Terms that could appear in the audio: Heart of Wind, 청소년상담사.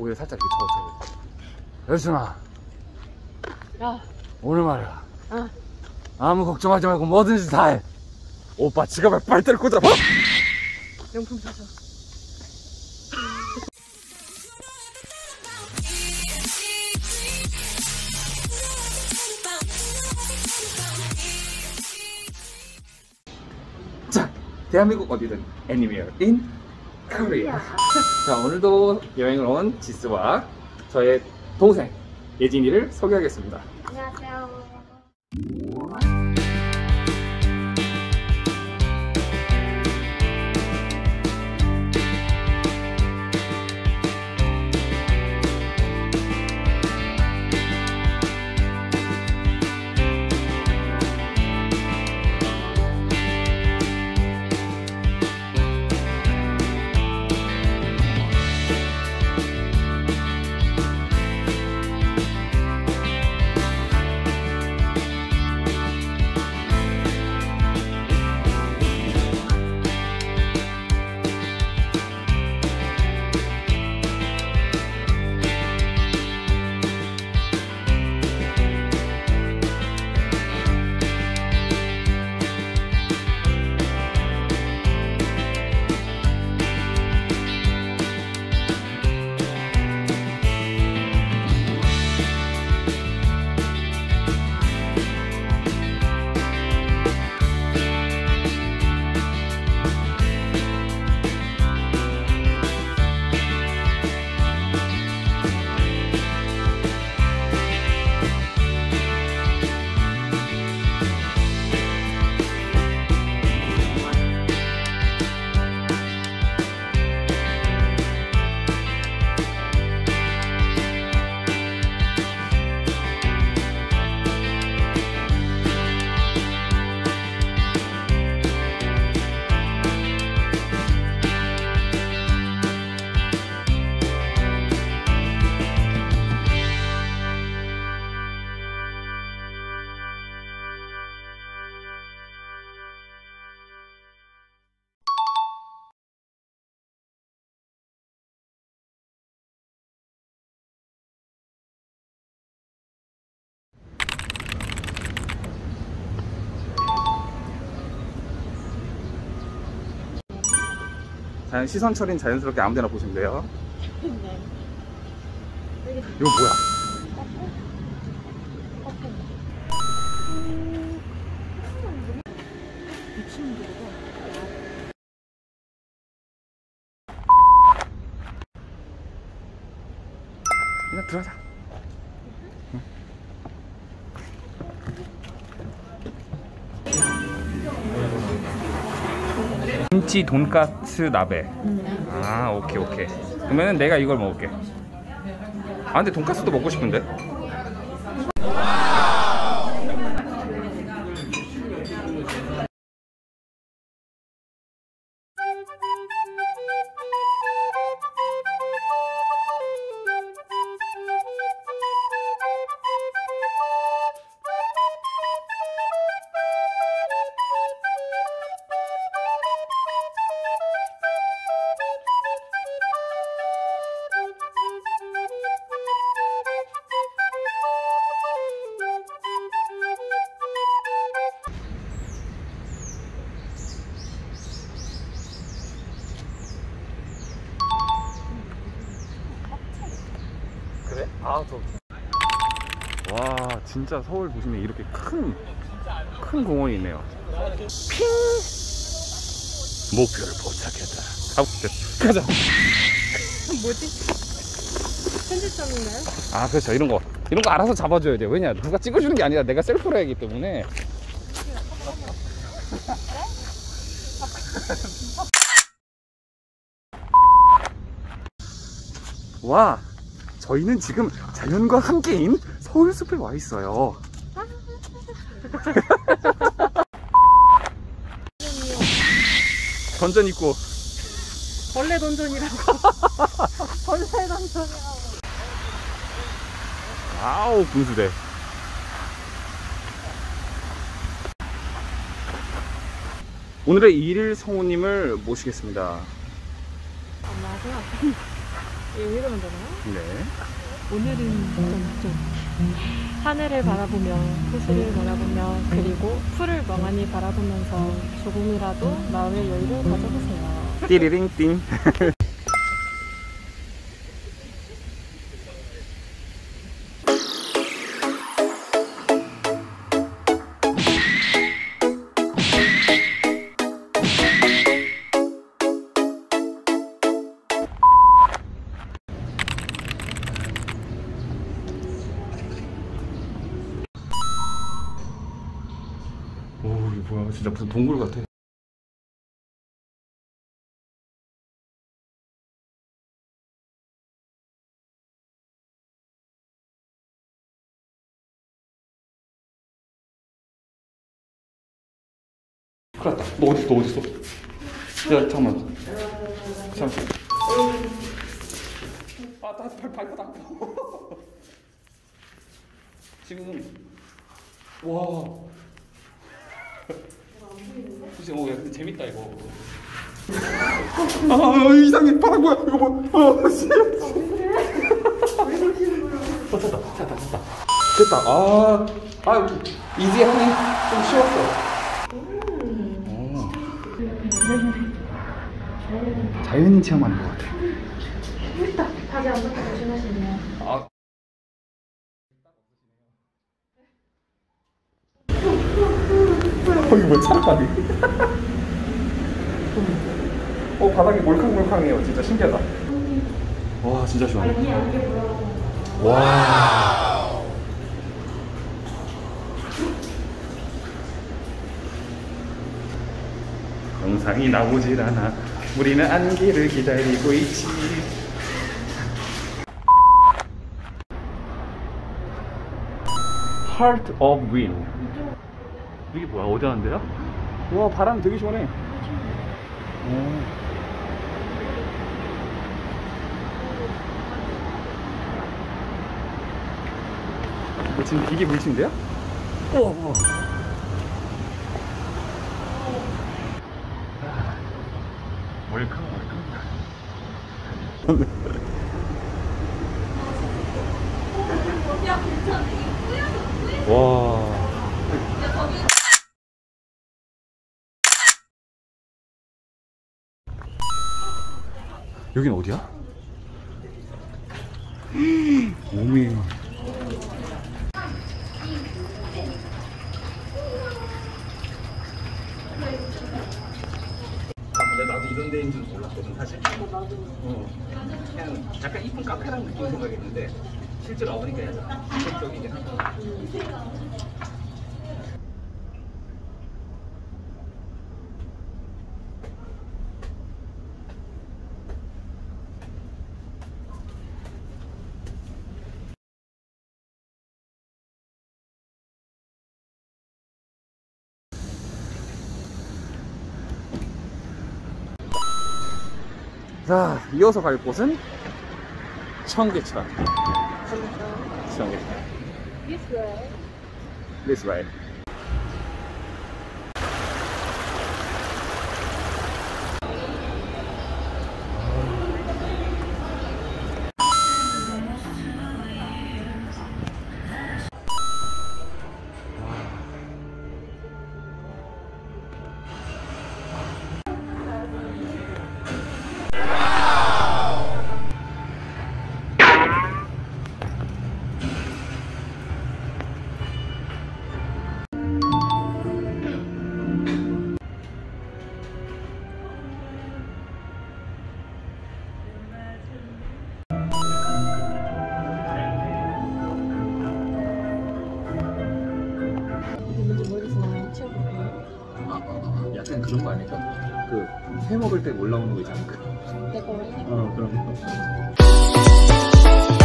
고개를 살짝 이렇게 쳐도 돼요. 열순아, 야, 오늘 말이야, 어, 아무 걱정하지 말고 뭐든지 다 해. 오빠 지갑에 발대를 꽂아 봐. 명품 사서. 자, 대한민국 어디든 anywhere in Korea. 자, 오늘도 여행을 온 지스와 저의 동생 예진이를 소개하겠습니다. 안녕하세요. 시선 처리는 자연스럽게 아무데나 보시면 돼요. 네. 이거 뭐야? 그냥 들어가자. 응. 김치 돈까스 나베. 아, 오케이 오케이. 그러면 내가 이걸 먹을게. 아, 근데 돈까스도 먹고 싶은데. 아, 저. 와, 진짜 서울 보시면 이렇게 큰 공원이 있네요. 핑! 목표를 포착했다. 가봅시다. 가자. 뭐지? 편집점인가요? 아, 그렇죠. 이런 거 알아서 잡아줘야 돼요. 왜냐, 누가 찍어주는 게 아니라 내가 셀프로 해야 하기 때문에. 와, 저희는 지금 자연과 함께인 서울숲에 와 있어요. 던전 있고. 벌레 던전이라고. 벌레 던전이라고. 아우, 분수대. 오늘의 일일 성우님을 모시겠습니다. 안녕하세요. 내려간다 나요? 네. 오늘은 좀 하늘을 바라보며, 호수를 바라보며, 그리고 풀을 멍하니 바라보면서 조금이라도 마음의 여유를 가져보세요. 띠리링띵. 뭐야, 진짜 무슨 동굴 같아. 큰일 났다. 너 어딨어? 야, 잠깐만. 아, 나 발바닥 아파. 지금. 와. 혹시 야, 근데 재밌다 이거. 아, 이상해. 파란 거야 이거 뭐. 아, 진짜. 왜 이렇게 하는 거야? 됐다. 아, 이지하네. 좀 쉬웠어. 자연 체험하는 것 같아. 재밌다. 다시 안 볼까 조심하시네요. 아. 거기 뭐 차가니? 어, 바닥이 몰캉몰캉해요. 진짜 신기하다. 와, 진짜 시원해. 와. 영상이 나오질 않아. 우리는 안개를 기다리고 있지. Heart of Wind. 이게 뭐야? 어디 하는데요? 와, 바람 되게 시원해. 지금 이게 물침대야? 우와. 멀캉멀캉. 야, 괜찮아. 이게 뿌옇어. 여긴 어디야? 오메. 근데 나도 이런 데인 줄 몰랐거든 사실. 그냥 약간 이쁜 카페라는 느낌 생각했는데 실제로 와보니까 약간 이색적이긴 하다. 자, 이어서 갈 곳은 청계천. This way. 약간 그런 거 아닐까? 그 회 먹을 때 올라오는 거 있잖아. 그런 거. 그런 거.